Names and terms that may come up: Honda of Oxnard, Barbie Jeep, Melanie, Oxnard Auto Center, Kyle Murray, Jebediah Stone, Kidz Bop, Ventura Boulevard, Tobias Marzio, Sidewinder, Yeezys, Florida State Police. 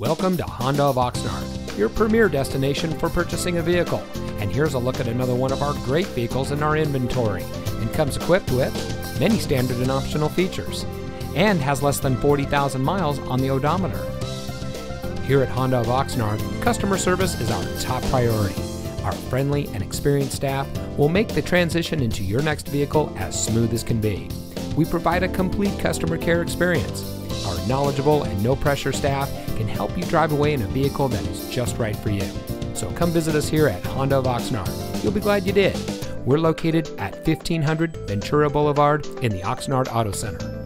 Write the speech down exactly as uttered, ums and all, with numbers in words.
Welcome to Honda of Oxnard, your premier destination for purchasing a vehicle. And here's a look at another one of our great vehicles in our inventory, and comes equipped with many standard and optional features, and has less than forty thousand miles on the odometer. Here at Honda of Oxnard, customer service is our top priority. Our friendly and experienced staff will make the transition into your next vehicle as smooth as can be. We provide a complete customer care experience. Our knowledgeable and no-pressure staff can help you drive away in a vehicle that is just right for you. So come visit us here at Honda of Oxnard. You'll be glad you did. We're located at fifteen hundred Ventura Boulevard in the Oxnard Auto Center.